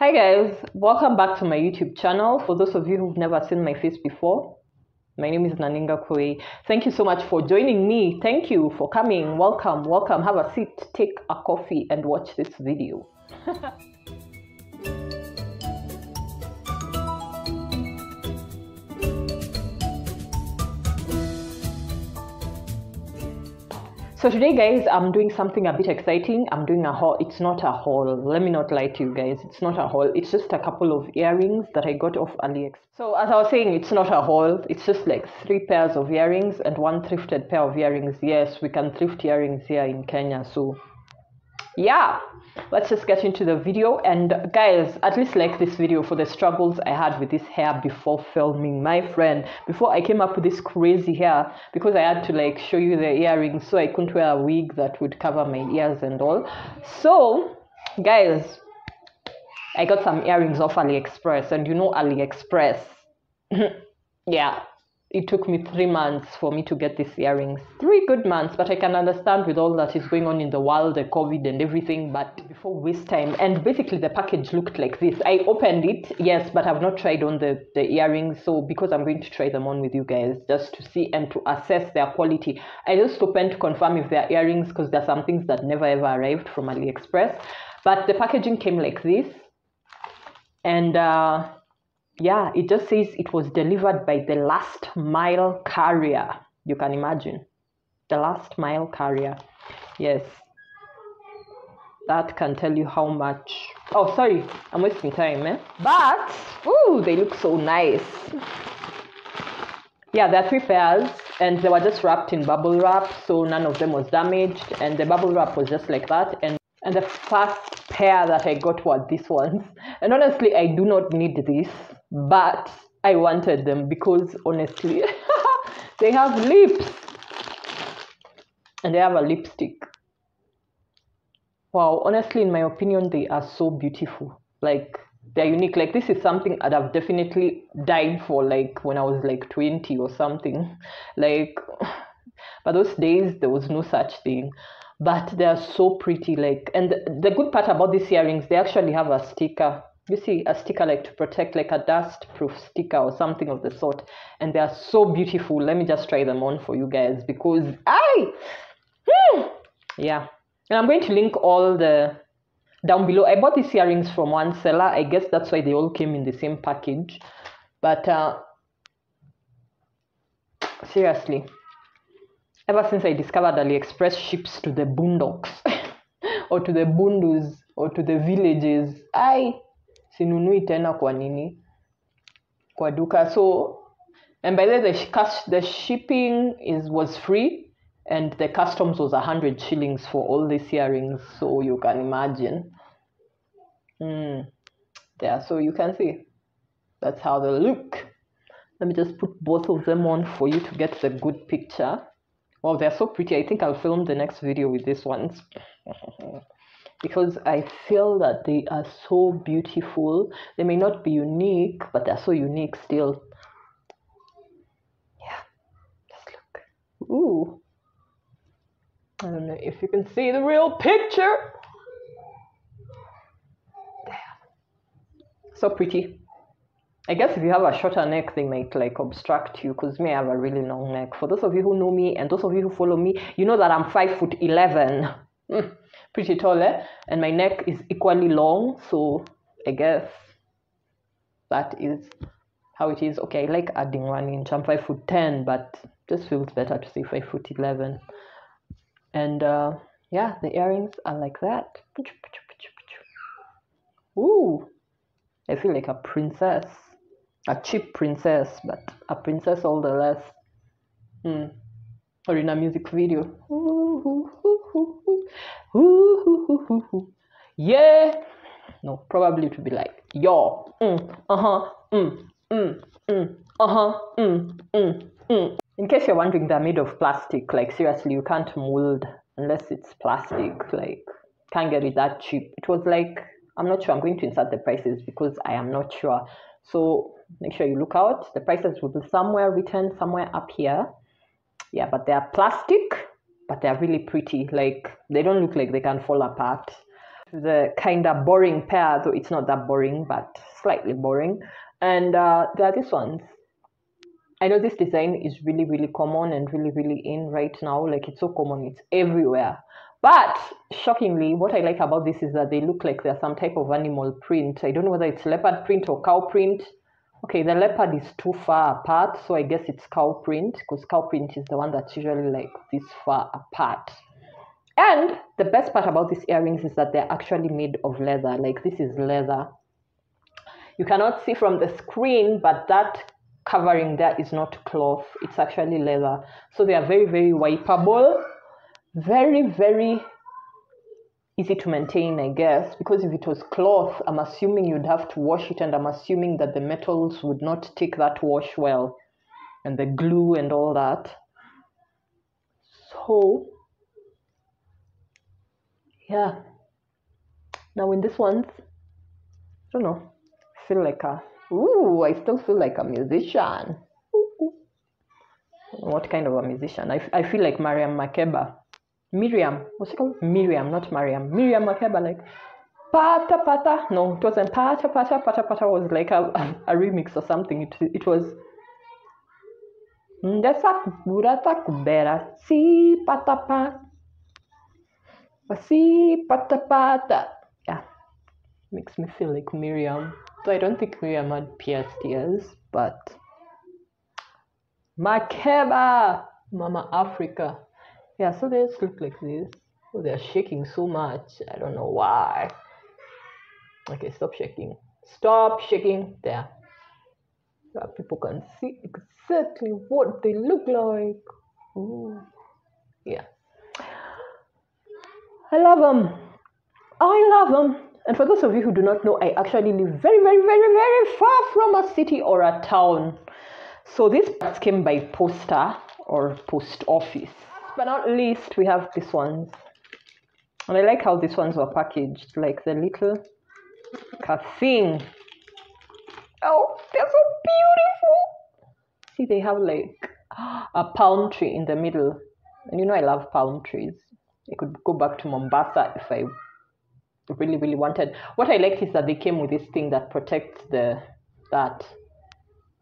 Hi guys, welcome back to my YouTube channel. For those of you who've never seen my face before, my name is Naningakoei. Thank you so much for joining me. Thank you for coming. Welcome. Have a seat, take a coffee and watch this video. So today guys, I'm doing something a bit exciting. I'm doing a haul. It's not a haul. Let me not lie to you guys. It's not a haul. It's just a couple of earrings that I got off AliExpress. So as I was saying, it's not a haul. It's just like 3 pairs of earrings and 1 thrifted pair of earrings. Yes, we can thrift earrings here in Kenya. So yeah, let's just get into the video. And guys, at least like this video for the struggles I had with this hair before filming, my friend. Before I came up with this crazy hair, because I had to like show you the earrings, so I couldn't wear a wig that would cover my ears and all. So guys, I got some earrings off AliExpress, and you know AliExpress. Yeah, it took me 3 months for me to get these earrings. 3 good months, but I can understand with all that is going on in the world, the COVID and everything, but before waste time. And basically the package looked like this. I opened it, yes, but I've not tried on the earrings. So because I'm going to try them on with you guys just to see and to assess their quality. I just opened to confirm if they're earrings, because there's some things that never ever arrived from AliExpress. But the packaging came like this. And yeah, it just says it was delivered by the last mile carrier. You can imagine. The last mile carrier. Yes. That can tell you how much. Oh, sorry. I'm wasting time, eh? But, ooh, they look so nice. Yeah, there are 3 pairs. And they were just wrapped in bubble wrap. So none of them was damaged. And the bubble wrap was just like that. And the first pair that I got were these ones. And honestly, I do not need this. But I wanted them because honestly, they have lips and they have a lipstick. Wow, honestly, in my opinion, they are so beautiful. Like, they're unique. Like, this is something that I've definitely died for, like when I was like 20 or something. Like, but those days there was no such thing. But they are so pretty. Like, and the good part about these earrings, they actually have a sticker. You see, a sticker like to protect, like a dust-proof sticker or something of the sort. And they are so beautiful. Let me just try them on for you guys because yeah. And I'm going to link all the down below. I bought these earrings from one seller. I guess that's why they all came in the same package. But seriously, ever since I discovered AliExpress ships to the boondocks or to the bundus or to the villages, sinunui tena kwa nini kwa duka. So, and by the way, the shipping was free, and the customs was 100 shillings for all these earrings, so you can imagine. Yeah, so you can see that's how they look. Let me just put both of them on for you to get the good picture. Wow, they're so pretty. I think I'll film the next video with these ones. Because I feel that they are so beautiful. They may not be unique, but they're so unique still. Yeah, just look. Ooh. I don't know if you can see the real picture. Damn. So pretty. I guess if you have a shorter neck, they might like obstruct you, because me, I have a really long neck. For those of you who know me and those of you who follow me, you know that I'm 5'11". Pretty tall, eh? And my neck is equally long, so I guess that is how it is. Okay, I like adding 1 inch. I'm 5'10", but just feels better to say 5'11". And yeah, the earrings are like that. Ooh, I feel like a princess, a cheap princess, but a princess all the less. Or in a music video. Yeah, no, probably to be like yo. In case you're wondering, they're made of plastic. Like, seriously, you can't mold unless it's plastic. Like, can't get it that cheap. It was like, I'm not sure. I'm going to insert the prices because I am not sure, so make sure you look out. The prices will be somewhere written somewhere up here. Yeah, but they are plastic, but they are really pretty. Like, they don't look like they can fall apart. the kind of boring pair, though it's not that boring, but slightly boring. And there are these ones. I know this design is really, really common and really, really in right now. Like, it's so common, it's everywhere. But shockingly, what I like about this is that they look like they're some type of animal print. I don't know whether it's leopard print or cow print. Okay, the leopard is too far apart, so I guess it's cow print, because cow print is the one that's usually like this far apart. And the best part about these earrings is that they're actually made of leather. Like, this is leather. You cannot see from the screen, but that covering there is not cloth. It's actually leather. So they are very, very wipeable. Very, very easy to maintain, I guess, because if it was cloth, I'm assuming you'd have to wash it, and I'm assuming that the metals would not take that wash well, and the glue and all that. So, yeah. Now in this one, I don't know, feel like a, ooh, I still feel like a musician. Ooh. What kind of a musician? I feel like Miriam Makeba. Miriam, what's it called? Miriam, not Mariam. Miriam Makeba, like, pata pata. No, it wasn't pata pata. Pata pata was like a remix or something. It was ndesa burata kubera si pata pata si pata pata. Yeah, makes me feel like Miriam. So I don't think Miriam had pierced ears, but Makeba, Mama Africa. Yeah, so they just look like this. Oh, they're shaking so much. I don't know why. Okay, stop shaking. Stop shaking. There. So people can see exactly what they look like. Ooh. Yeah. I love them. I love them. And for those of you who do not know, I actually live very, very, very, very far from a city or a town. So these parts came by poster or post office. But not least, we have these ones, and I like how these ones were packaged, like the little thing. Oh, they're so beautiful. See, they have like a palm tree in the middle, and you know I love palm trees. I could go back to Mombasa if I really, really wanted. What I liked is that they came with this thing that protects that,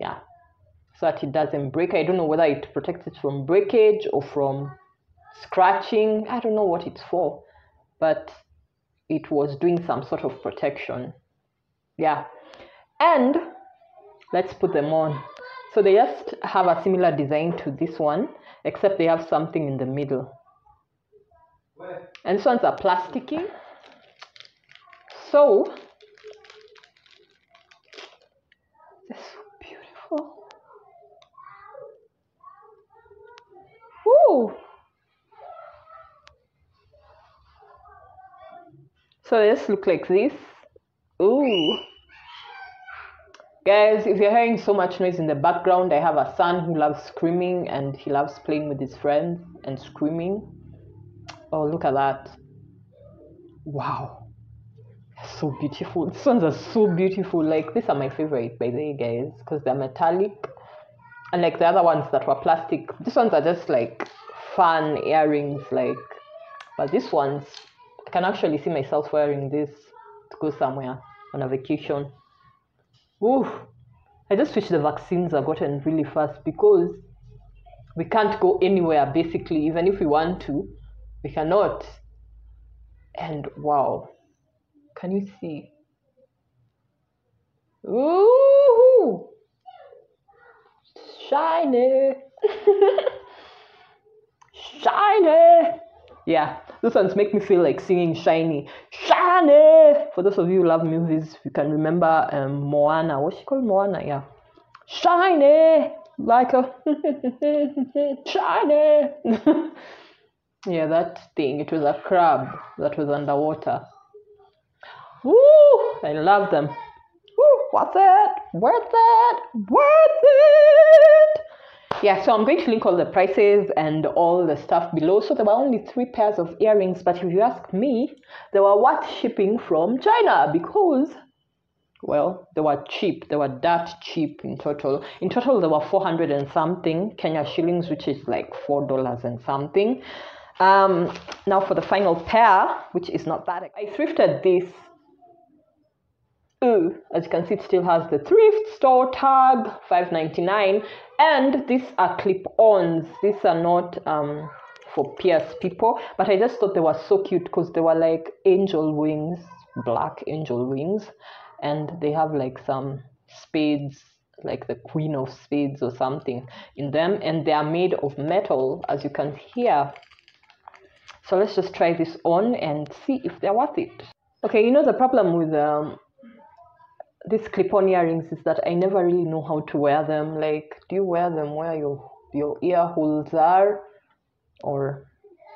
yeah, so that it doesn't break. I don't know whether it protects it from breakage or from scratching. I don't know what it's for, but it was doing some sort of protection. Yeah, and let's put them on. So they just have a similar design to this one, except they have something in the middle. And these ones are plasticky, so they're so beautiful. Ooh. So they just look like this. Ooh. Guys, if you're hearing so much noise in the background, I have a son who loves screaming, and he loves playing with his friends and screaming. Oh, look at that. Wow. So beautiful. These ones are so beautiful. Like, these are my favorite, by the way, guys, because they're metallic. Unlike the other ones that were plastic, these ones are just like fun earrings, like, but these ones, I can actually see myself wearing this to go somewhere on a vacation. Oof. I just wish the vaccines are gotten really fast, because we can't go anywhere basically. Even if we want to, we cannot. And wow, can you see? Ooh. Shiny. Shiny. Yeah, those ones make me feel like singing Shiny. Shiny. For those of you who love movies, you can remember Moana. What's she called? Moana, yeah. Shiny. Like a shiny. Yeah, that thing. It was a crab that was underwater. Woo! I love them. Worth it, worth it, worth it. Yeah, so I'm going to link all the prices and all the stuff below. So there were only 3 pairs of earrings, but if you ask me, they were worth shipping from China, because, well, they were cheap. They were that cheap in total. In total, there were 400 and something Kenya shillings, which is like $4 and something. Now for the final pair, which is not that. I thrifted this. Ooh, as you can see, it still has the thrift store tag, $5.99. And these are clip-ons. These are not for pierce people, but I just thought they were so cute because they were like angel wings, black angel wings, and they have like some spades, like the queen of spades or something in them, and they are made of metal, as you can hear. So let's just try this on and see if they're worth it. Okay, you know the problem with these clip-on earrings is that I never really know how to wear them. Like, do you wear them where your ear holes are? Or,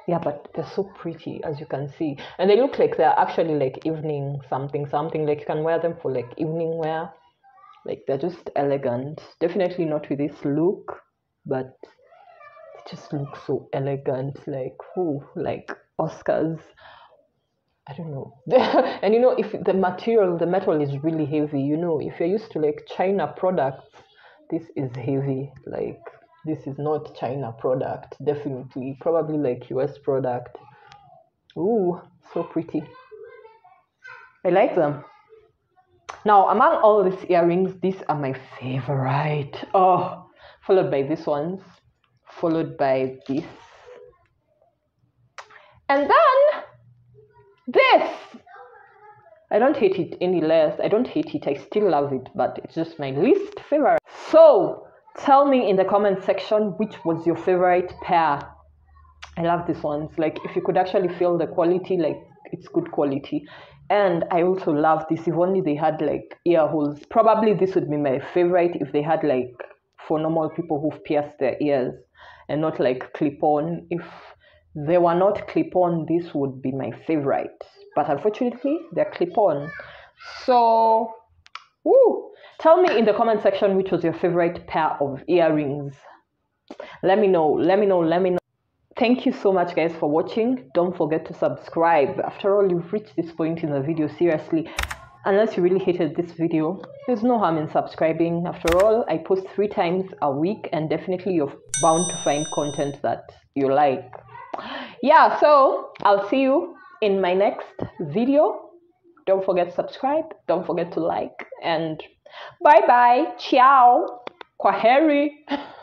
yeah, but they're so pretty, as you can see. And they look like they're actually like evening something. Like, you can wear them for like evening wear. Like, they're just elegant. Definitely not with this look, but it just looks so elegant. Like, ooh, like Oscars. I don't know. And you know, if the material, the metal is really heavy, you know, if you're used to like China products, this is heavy. Like, this is not China product, definitely. Probably like US product. Ooh, so pretty. I like them. Now, among all these earrings, these are my favorite. Oh, followed by these ones, followed by this. And then this. I don't hate it any less. I don't hate it. I still love it, but it's just my least favorite. So tell me in the comment section, which was your favorite pair? I love these ones. Like, if you could actually feel the quality, like, it's good quality. And I also love this. If only they had like ear holes. Probably this would be my favorite if they had like for normal people who've pierced their ears and not like clip-on. If they were not clip-on, this would be my favorite. But unfortunately, they're clip-on. So, woo! Tell me in the comment section which was your favorite pair of earrings. Let me know. Let me know. Thank you so much, guys, for watching. Don't forget to subscribe. After all, you've reached this point in the video, seriously. Unless you really hated this video, there's no harm in subscribing. After all, I post 3 times a week, and definitely you're bound to find content that you like. Yeah, so I'll see you in my next video. Don't forget to subscribe. Don't forget to like. And bye-bye. Ciao. Kwaheri.